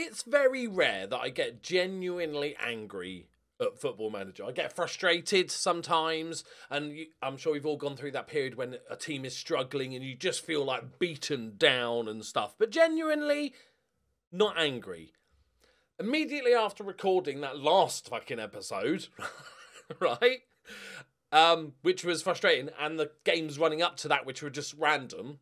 It's very rare that I get genuinely angry at Football Manager. I get frustrated sometimes, and I'm sure we've all gone through that period when a team is struggling and you just feel like beaten down and stuff, but genuinely not angry. Immediately after recording that last fucking episode, right, which was frustrating, and the games running up to that, which were just random,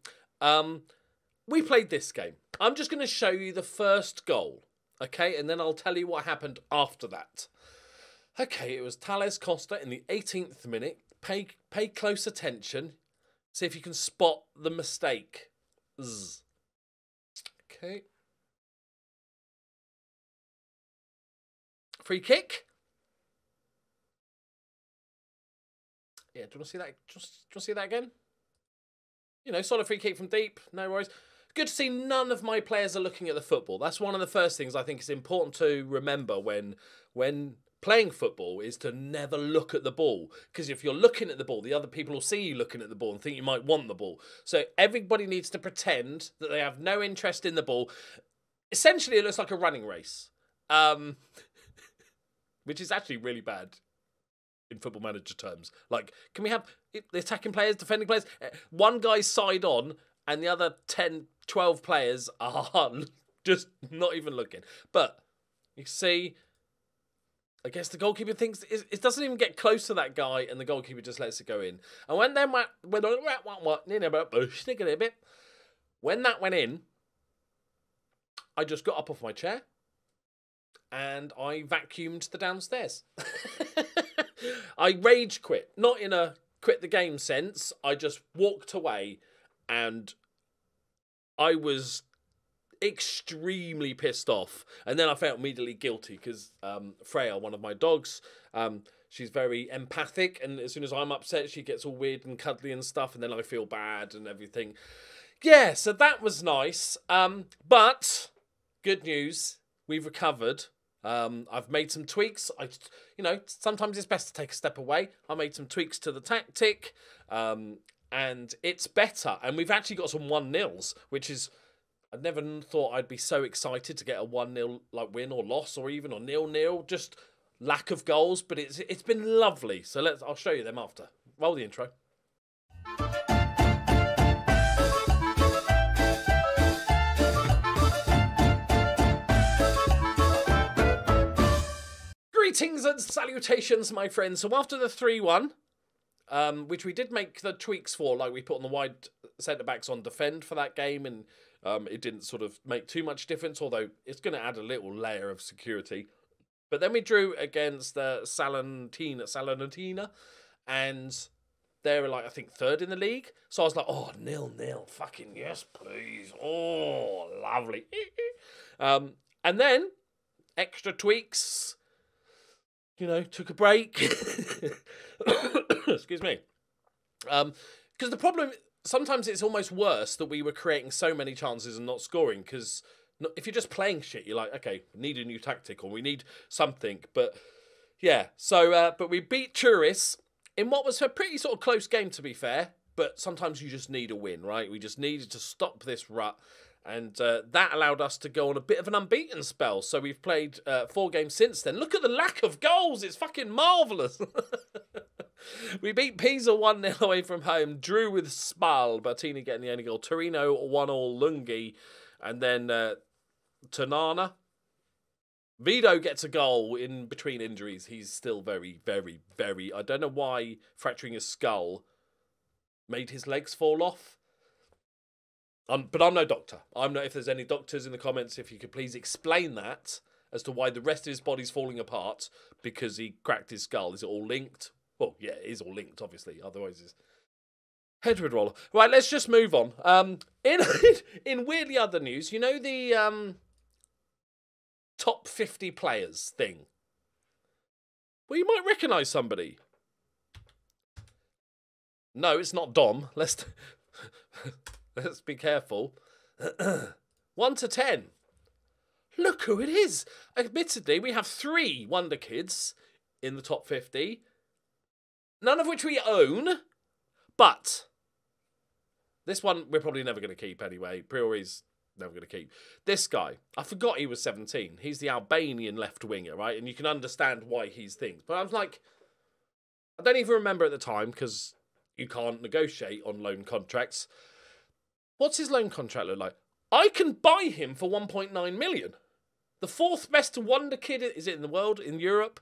we played this game. I'm just going to show you the first goal, okay, and then I'll tell you what happened after that. Okay, it was Thales Costa in the 18th minute. Pay close attention. See if you can spot the mistake. Zzz. Okay. Free kick. Yeah, do you want to see that? Do you want to see that again? You know, solid free kick from deep. No worries. Good to see none of my players are looking at the football. That's one of the first things I think is important to remember when playing football is to never look at the ball, because if you're looking at the ball, the other people will see you looking at the ball and think you might want the ball. So everybody needs to pretend that they have no interest in the ball. Essentially, it looks like a running race, which is actually really bad in Football Manager terms. Like, can we have the attacking players, defending players? One guy's side on and the other 10, 12 players are just not even looking. But you see, I guess the goalkeeper thinks it doesn't even get close to that guy, and the goalkeeper just lets it go in. And when that went in, I just got up off my chair and I vacuumed the downstairs. I rage quit, not in a quit the game sense. I just walked away, and I was extremely pissed off, and then I felt immediately guilty because Freya, one of my dogs, she's very empathic, and as soon as I'm upset she gets all weird and cuddly and stuff, and then I feel bad and everything. Yeah, so that was nice, but good news, we've recovered. I've made some tweaks. You know, sometimes it's best to take a step away. I made some tweaks to the tactic, and it's better, and we've actually got some 1-0s, which is, I never thought I'd be so excited to get a 1-0 like win or loss, or even a 0-0, just lack of goals, but it's been lovely. So I'll show you them after. Roll the intro. Greetings and salutations, my friends. So after the 3-1, which we did make the tweaks for, like we put on the wide centre-backs on defend for that game, and it didn't sort of make too much difference, although it's going to add a little layer of security. But then we drew against the Salernitana, and they were, like, I think third in the league. So I was like, oh, 0-0, fucking yes, please. Oh, lovely. And then extra tweaks, you know, took a break. Excuse me. Because the problem, sometimes it's almost worse that we were creating so many chances and not scoring, because if you're just playing shit, you're like, okay, we need a new tactic or we need something. But yeah, so but we beat Turris in what was a pretty sort of close game, to be fair. But sometimes you just need a win, right? We just needed to stop this rut. And that allowed us to go on a bit of an unbeaten spell. So we've played 4 games since then. Look at the lack of goals. It's fucking marvellous. We beat Pisa 1-0 away from home. Drew with Spal. Bartini getting the only goal. Torino 1-1 Lungi. And then Tanana. Vito gets a goal in between injuries. He's still very, very, very... I don't know why fracturing his skull made his legs fall off. But I'm no doctor. I'm not. If there's any doctors in the comments, if you could please explain that as to why the rest of his body's falling apart because he cracked his skull. Is it all linked? Well, yeah, it is all linked, obviously. Otherwise, it's head would roll. Right, let's just move on. In weirdly other news, you know the top 50 players thing? Well, you might recognise somebody. No, it's not Dom. Let's be careful. 1 to 10. Look who it is. Admittedly, we have 3 Wonder Kids in the top 50. None of which we own. But this one we're probably never going to keep anyway. Priori's never going to keep. This guy, I forgot he was 17. He's the Albanian left winger, right? And you can understand why he's things. But I was like, I don't even remember at the time because you can't negotiate on loan contracts. What's his loan contract look like? I can buy him for 1.9 million. The fourth best wonder kid, is it in the world, in Europe?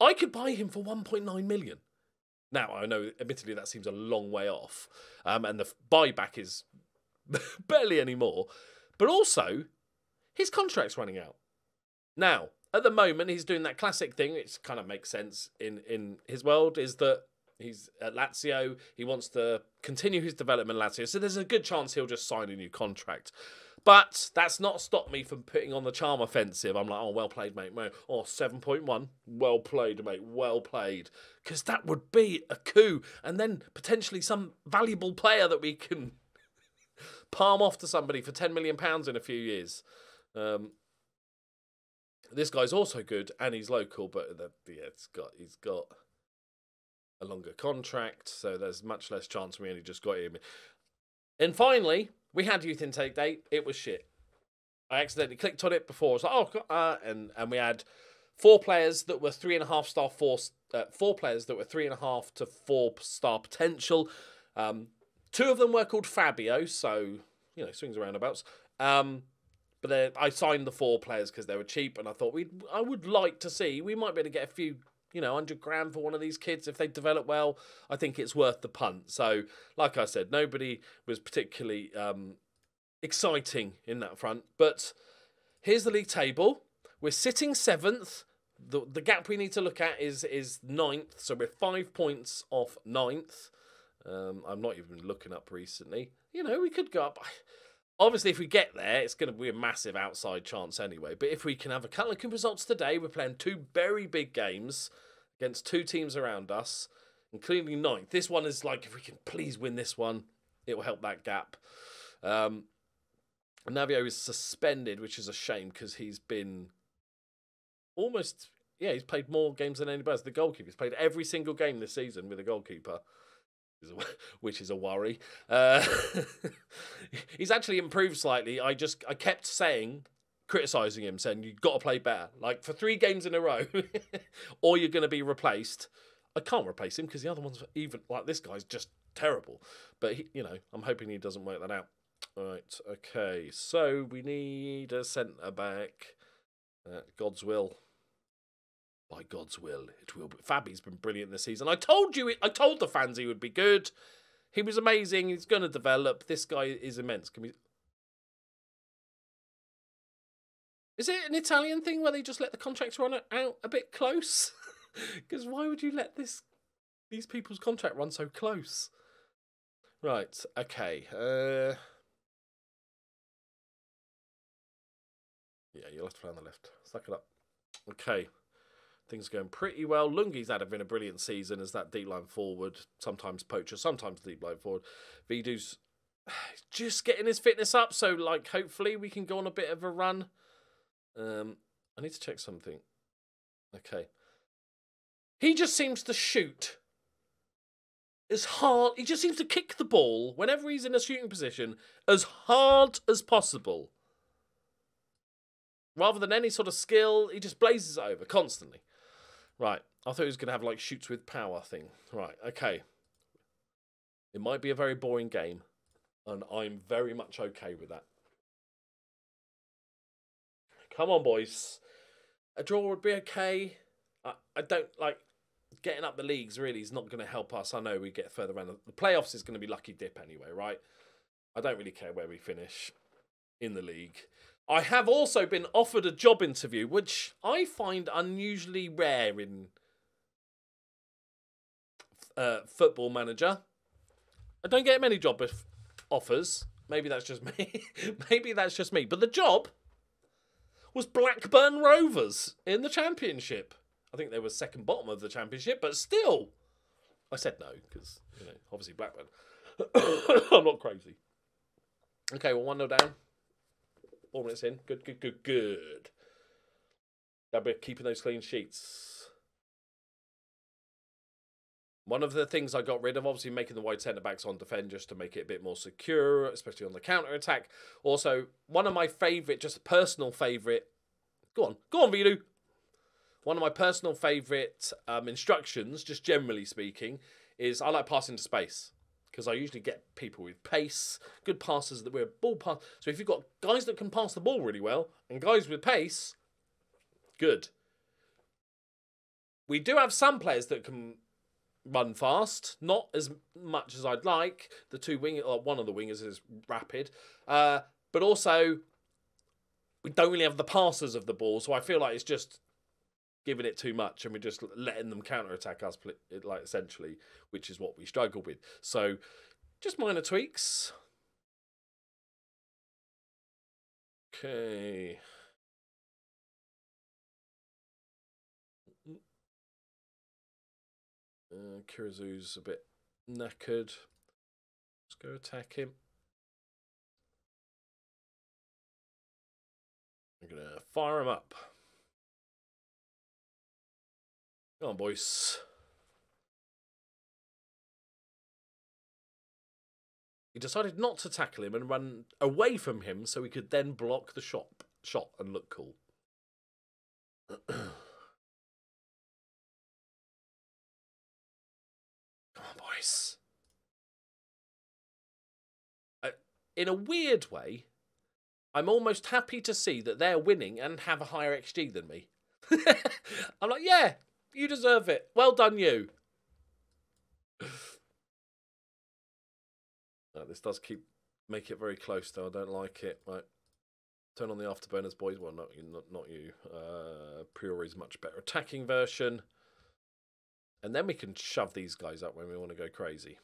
I could buy him for 1.9 million. Now, I know, admittedly, that seems a long way off. And the buyback is barely anymore. But also, his contract's running out. Now, at the moment, he's doing that classic thing, which kind of makes sense in his world, is that he's at Lazio. He wants to continue his development at Lazio. So there's a good chance he'll just sign a new contract. But that's not stopped me from putting on the charm offensive. I'm like, oh, well played, mate. Oh, 7.1. Well played, mate. Well played. Because that would be a coup. And then potentially some valuable player that we can palm off to somebody for £10 million in a few years. This guy's also good, and he's local. But yeah, he's got a longer contract. So there's much less chance we only just got him. And finally, we had youth intake day. It was shit. I accidentally clicked on it before. I was like, oh, and we had four players that were 3.5 to 4 star potential. Two of them were called Fabio, so you know, swings and roundabouts. But then I signed the four players because they were cheap, and I thought I would like to see. We might be able to get a few, you know, 100 grand for one of these kids. If they develop well, I think it's worth the punt. So, like I said, nobody was particularly exciting in that front. But here's the league table. We're sitting 7th. The gap we need to look at is 9th. So we're 5 points off 9th. I'm not even looking up recently. You know, we could go up. Obviously, if we get there, it's going to be a massive outside chance anyway. But if we can have a couple of good results today, we're playing two very big games against two teams around us, including 9th. This one is like, if we can please win this one, it will help that gap. Navio is suspended, which is a shame because he's been almost... Yeah, he's played more games than anybody else. The goalkeeper's played every single game this season with a goalkeeper, which is a worry. He's actually improved slightly. I kept saying, criticising him, saying, you've got to play better. Like, for 3 games in a row, or you're going to be replaced. I can't replace him because the other one's even... Like, this guy's just terrible. But, you know, I'm hoping he doesn't work that out. All right, okay. So, we need a centre-back. God's will. By God's will, it will be. Fabi's been brilliant this season. I told the fans he would be good. He was amazing. He's going to develop. This guy is immense. Can we... Is it an Italian thing where they just let the contracts run out a bit close? Because why would you let these people's contract run so close? Right. Okay. Yeah, you'll have to play on the left. Suck it up. Okay. Things are going pretty well. Lungi's had been a brilliant season as that deep line forward, sometimes poacher, sometimes deep line forward. Bidu's just getting his fitness up, so like hopefully we can go on a bit of a run. I need to check something. Okay. He just seems to shoot. As hard, he just seems to kick the ball whenever he's in a shooting position as hard as possible. Rather than any sort of skill, he just blazes it over constantly. Right. I thought he was going to have, like, shoots with power thing. Right. Okay. It might be a very boring game, and I'm very much okay with that. Come on, boys. A draw would be okay. I don't, like, getting up the leagues really is not going to help us. I know we get further around. The playoffs is going to be lucky dip anyway, right? I don't really care where we finish in the league. I have also been offered a job interview, which I find unusually rare in Football Manager. I don't get many job offers. Maybe that's just me. Maybe that's just me. But the job was Blackburn Rovers in the Championship. I think they were second bottom of the Championship, but still. I said no, because, you know, obviously Blackburn. I'm not crazy. Okay, well, 1-0 down. 4 minutes in. Good, good, good, good. That'll be keeping those clean sheets. One of the things I got rid of, obviously making the wide centre-backs on defend just to make it a bit more secure, especially on the counter-attack. Also, one of my favourite, just personal favourite... Go on, Bidu. One of my personal favourite instructions, just generally speaking, is I like passing to space. Because I usually get people with pace, good passes that we're ball pass. So if you've got guys that can pass the ball really well, and guys with pace, good. We do have some players that can... run fast, not as much as I'd like. The two wing, or one of the wingers is rapid, but also we don't really have the passers of the ball, so I feel like it's just giving it too much, and we're just letting them counter attack us, like essentially, which is what we struggle with. So, just minor tweaks. Okay. Kirizu's a bit knackered. Let's go attack him. I'm going to fire him up. Come on, boys. He decided not to tackle him and run away from him so he could then block the shot and look cool. In a weird way, I'm almost happy to see that they're winning and have a higher XG than me. I'm like, yeah, you deserve it. Well done, you. No, this does make it very close, though. I don't like it. Right. Turn on the afterburners, boys. Well, not you. Priori's much better attacking version. And then we can shove these guys up when we want to go crazy.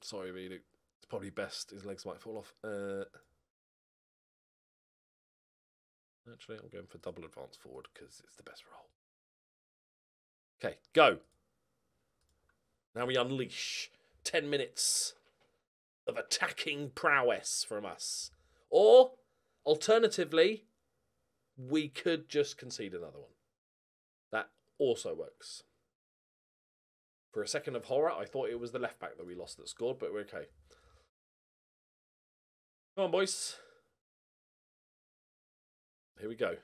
Sorry, Bidu. It's probably best. His legs might fall off. Actually, I'm going for double advance forward because it's the best role. Okay, go. Now we unleash 10 minutes of attacking prowess from us. Or... alternatively, we could just concede another one. That also works. For a second of horror, I thought it was the left back that we lost that scored, but we're okay. Come on, boys. Here we go.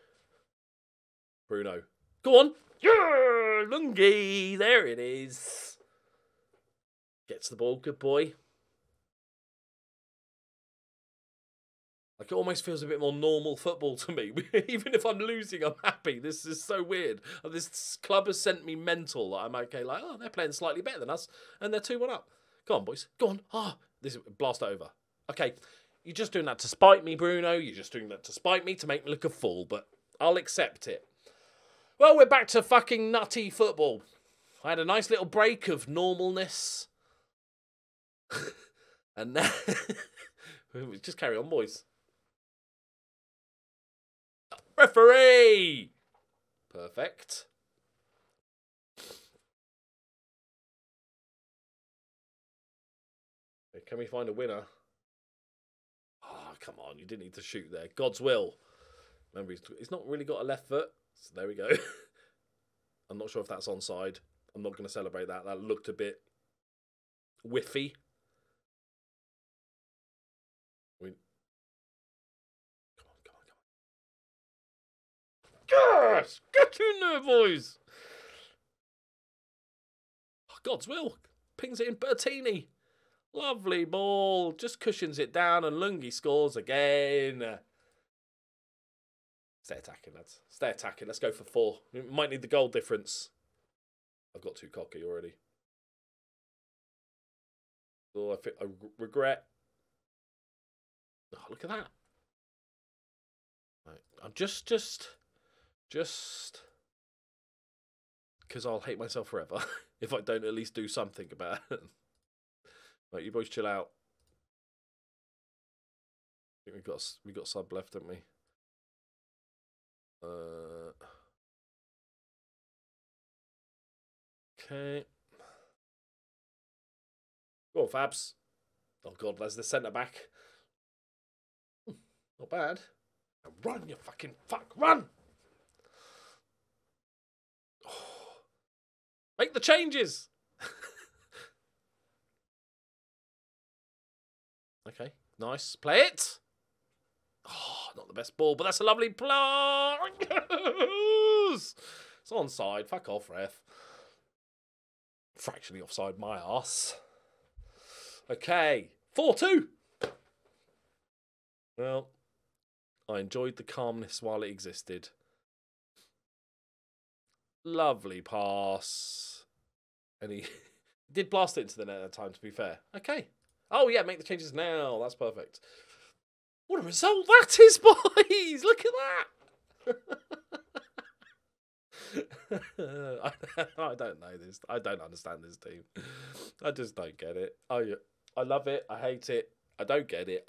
Bruno. Go on. Yeah, Lungi. There it is. Gets the ball. Good boy. Like, it almost feels a bit more normal football to me. Even if I'm losing, I'm happy. This is so weird. This club has sent me mental. I'm okay, like, oh, they're playing slightly better than us, and they're 2-1 up. Go on, boys. Go on. Ah, oh, this is blast over. Okay, you're just doing that to spite me, Bruno. You're just doing that to spite me to make me look a fool, but I'll accept it. Well, we're back to fucking nutty football. I had a nice little break of normalness. And now... just carry on, boys. Referee! Perfect. Okay, can we find a winner? Oh, come on. You didn't need to shoot there. God's will. Remember, he's not really got a left foot. So there we go. I'm not sure if that's onside. I'm not going to celebrate that. That looked a bit whiffy. Yes! Get in there, boys! Oh, God's will. Pings it in. Bartini. Lovely ball. Just cushions it down and Lungi scores again. Stay attacking, lads. Stay attacking. Let's go for 4. We might need the goal difference. I've got too cocky already. Oh, I regret. Oh, look at that. Right. I'm just because I'll hate myself forever if I don't at least do something about it. Right, you boys chill out. I think we got sub left, haven't we? Okay. Go on, Fabs. Oh, God, there's the centre-back. Not bad. Run, you fucking fuck. Run! Oh. Make the changes! Okay, nice. Play it! Oh, not the best ball, but that's a lovely play. It's onside. Fuck off, ref. Fractionally offside my ass. Okay, 4-2. Well, I enjoyed the calmness while it existed. Lovely pass. And he did blast it into the net at that time, to be fair. Okay. Oh, yeah, make the changes now. That's perfect. What a result that is, boys! Look at that! I don't know this. I don't understand this team. I just don't get it. I love it. I hate it. I don't get it.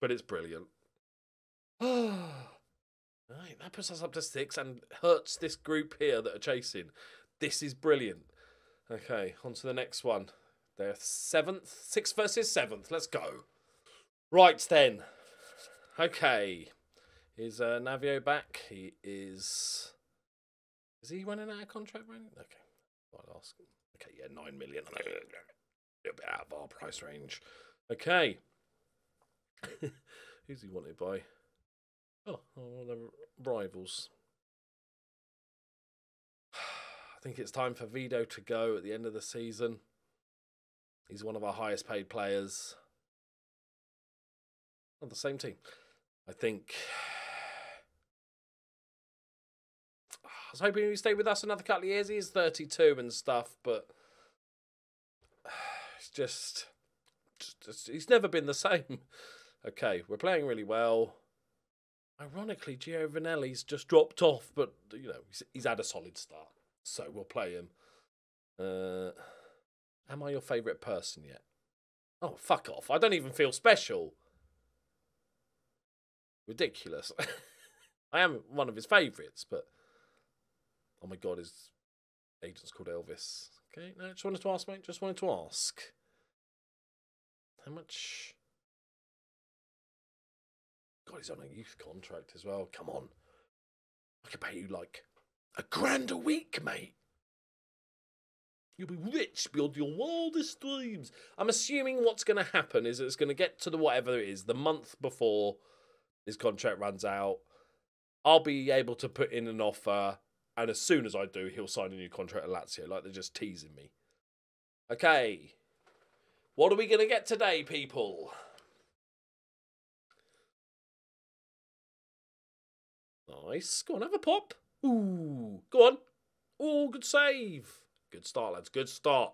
But it's brilliant. Right, that puts us up to 6 and hurts this group here that are chasing. This is brilliant. Okay, on to the next one. They're 7th. 6 versus 7th. Let's go. Right then. Okay. Is Navio back? He is... Is he running out of contract? Right? Okay. I'll ask. Okay, yeah, 9 million. A little bit out of our price range. Okay. Who's he wanted by? Oh, the rivals. I think it's time for Vito to go at the end of the season. He's one of our highest paid players. On the same team. I think... I was hoping he'd stay with us another couple of years. He is 32 and stuff, but... It's just... He's never been the same. Okay, we're playing really well. Ironically, Gironelli's just dropped off, but, you know, he's had a solid start. So we'll play him. Am I your favourite person yet? Oh, fuck off. I don't even feel special. Ridiculous. I am one of his favourites, but... Oh, my God, his agent's called Elvis. Okay, no, just wanted to ask, mate. Just wanted to ask. How much... God, he's on a youth contract as well. Come on. I could pay you, like, £1 grand a week, mate. You'll be rich beyond your wildest dreams. I'm assuming what's going to happen is it's going to get to the whatever it is, the month before his contract runs out. I'll be able to put in an offer, and as soon as I do, he'll sign a new contract at Lazio. Like, they're just teasing me. Okay. What are we going to get today, people? Nice. Go on, have a pop. Ooh. Go on. Ooh, good save. Good start, lads. Good start.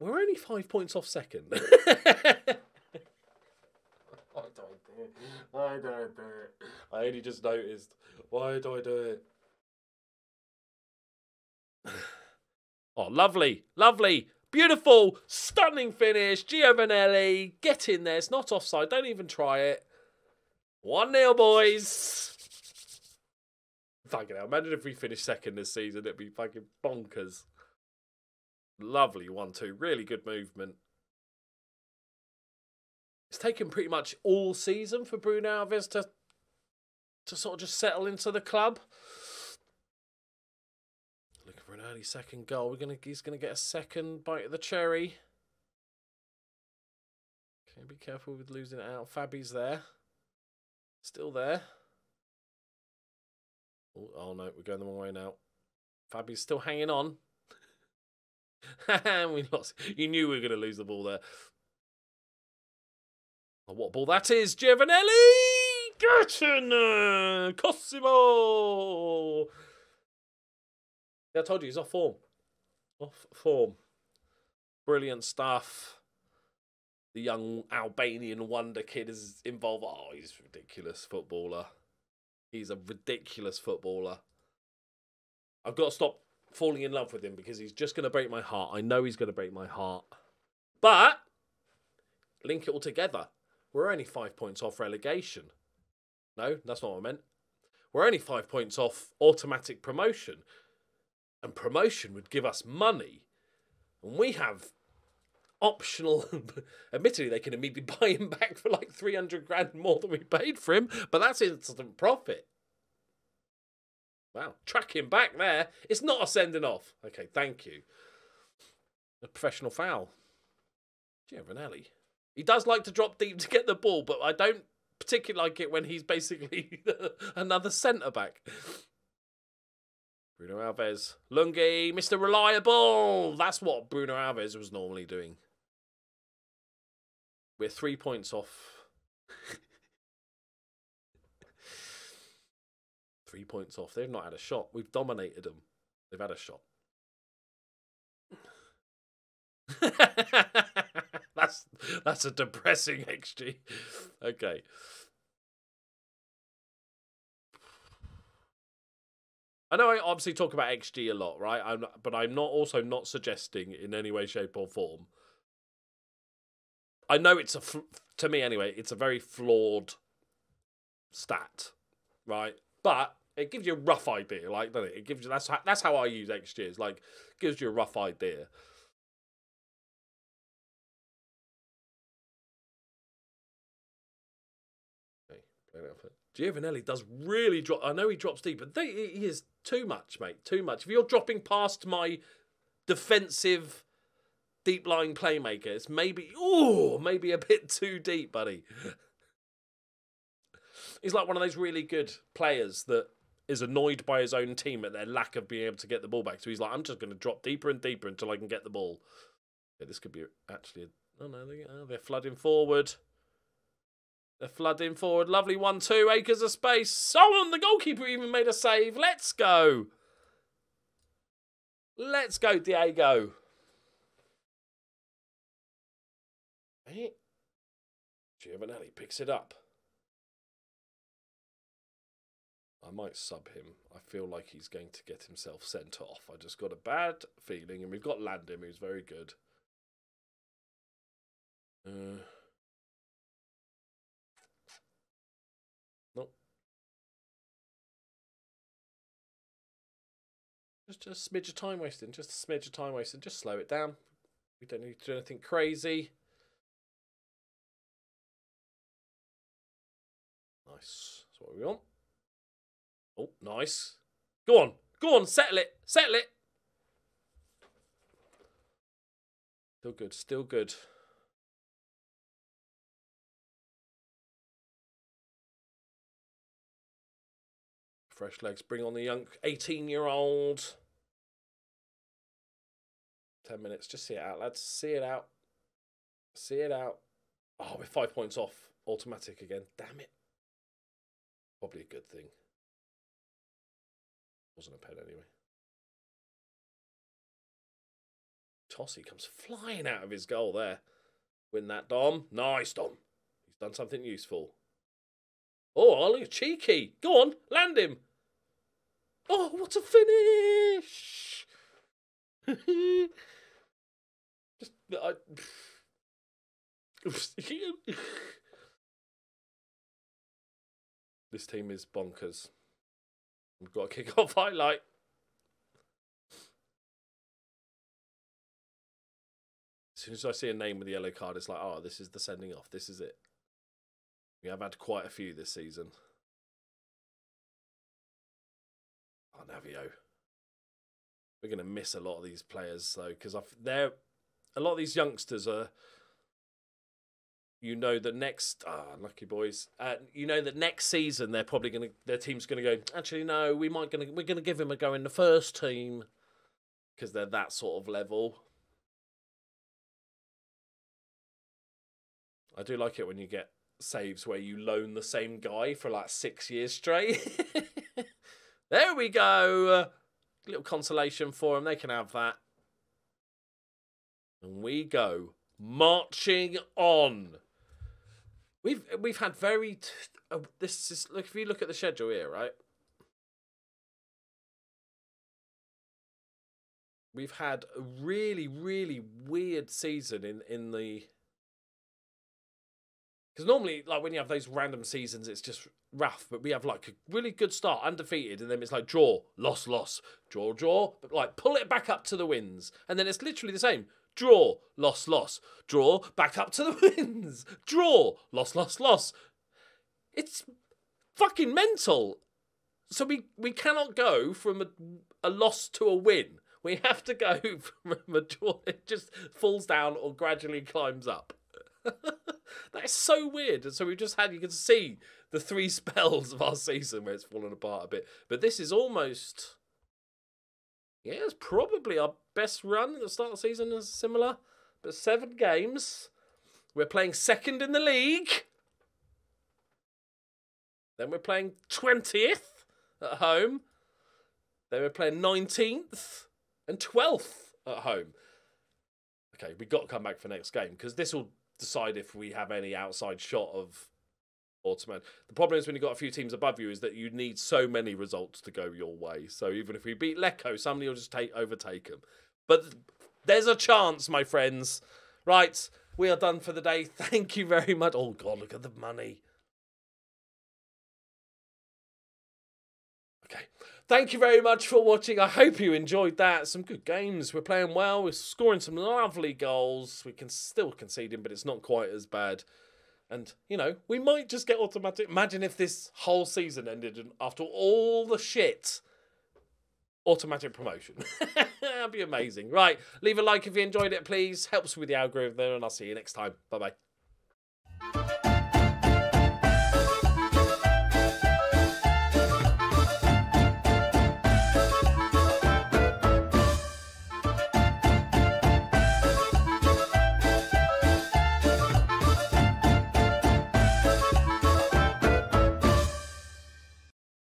We're only 5 points off second. Why do I do it? Why do I do it? I only just noticed. Why do I do it? Oh, lovely. Lovely. Beautiful, stunning finish. Giovanelli, get in there. It's not offside. Don't even try it. 1-0, boys. Fucking hell. Imagine if we finish second this season. It'd be fucking bonkers. Lovely 1-2. Really good movement. It's taken pretty much all season for Bruno Alves to sort of just settle into the club. Early second goal. He's gonna get a second bite of the cherry. Okay, be careful with losing it out. Fabi's there, still there. Oh no, we're going the wrong way now. Fabi's still hanging on. And we lost. You knew we were gonna lose the ball there. Oh, what ball that is, Giovanelli! Get in there, Cosimo. I told you, he's off form. Off form. Brilliant stuff. The young Albanian wonder kid is involved. Oh, he's a ridiculous footballer. He's a ridiculous footballer. I've got to stop falling in love with him because he's just going to break my heart. I know he's going to break my heart. But, link it all together. We're only 5 points off relegation. No, that's not what I meant. We're only 5 points off automatic promotion. And promotion would give us money. And we have optional. Admittedly, they can immediately buy him back for like 300 grand more than we paid for him, but that's instant profit. Wow, track him back there. It's not a sending off. Okay, thank you. A professional foul. Gironelli. He does like to drop deep to get the ball, but I don't particularly like it when he's basically another centre-back. Bruno Alves. Lungi, Mr. Reliable. That's what Bruno Alves was normally doing. We're 3 points off. 3 points off. They've not had a shot. We've dominated them. They've had a shot. That's a depressing XG. Okay. I know I obviously talk about XG a lot, right? But I'm not suggesting in any way, shape, or form. I know it's to me anyway. It's a very flawed stat, right? But it gives you a rough idea, like, doesn't it? It gives you that's how I use XGs. Like, gives you a rough idea. Giovanelli does really drop. I know he drops deep, but he is too much, mate. Too much. If you're dropping past my defensive deep line playmaker, it's maybe a bit too deep, buddy. He's like one of those really good players that is annoyed by his own team at their lack of being able to get the ball back. So he's like, I'm just going to drop deeper and deeper until I can get the ball. Yeah, this could be actually. Oh no, they're flooding forward. They're flooding forward. Lovely 1-2. Acres of space. Oh, and the goalkeeper even made a save. Let's go. Let's go, Diego. Giovanelli picks it up. I might sub him. I feel like he's going to get himself sent off. I just got a bad feeling. And we've got Landim, who's very good. Just a smidge of time wasting. Just a smidge of time wasting. Just slow it down. We don't need to do anything crazy. Nice. That's what we want. Oh, nice. Go on. Go on. Settle it. Settle it. Still good. Still good. Fresh legs. Bring on the young 18-year-old. 10 minutes. Just see it out, lads. See it out. See it out. Oh, we're 5 points off. Automatic again. Damn it. Probably a good thing. Wasn't a pen anyway. Tossy comes flying out of his goal there. Win that, Dom. Nice, Dom. He's done something useful. Oh, look, cheeky. Go on, land him. Oh, what a finish. This team is bonkers. We've got a kick-off highlight. As soon as I see a name with the yellow card, it's like, oh, this is the sending off. This is it. We have had quite a few this season. Oh, Navio. We're going to miss a lot of these players, though, because a lot of these youngsters are... You know that next... lucky boys. You know that next season, they're probably going to... Their team's going to go, actually, no, we're going to give him a go in the first team because they're that sort of level. I do like it when you get saves where you loan the same guy for like 6 years straight. There we go. Little consolation for them. They can have that. And we go marching on. We've had very... this is... Look, if you look at the schedule here, right? We've had a really, really weird season in the... Because normally, like, when you have those random seasons, it's just rough. But we have, like, a really good start, undefeated. And then it's like draw, loss, loss, draw, draw. But, like, pull it back up to the wins. And then it's literally the same. Draw, loss, loss. Draw, back up to the wins. Draw, loss, loss, loss. It's fucking mental. So we cannot go from a loss to a win. We have to go from a draw. It just falls down or gradually climbs up. That's so weird. And so we've just had, you can see the three spells of our season where it's fallen apart a bit. But this is almost, yeah, it's probably our best run at the start of the season, is similar. But 7 games. We're playing second in the league. Then we're playing 20th at home. Then we're playing 19th and 12th at home. Okay, we got to come back for next game because this will decide if we have any outside shot of automatic. The problem is when you've got a few teams above you is that you need so many results to go your way. So even if we beat Lecco, somebody will just overtake them. But there's a chance, my friends. Right, we are done for the day. Thank you very much. Oh, God, look at the money. Okay. Thank you very much for watching. I hope you enjoyed that. Some good games. We're playing well. We're scoring some lovely goals. We can still concede him, but it's not quite as bad. And, you know, we might just get automatic. Imagine if this whole season ended and after all the shit, automatic promotion. That'd be amazing. Right. Leave a like if you enjoyed it, please. Helps with the algorithm. And I'll see you next time. Bye-bye.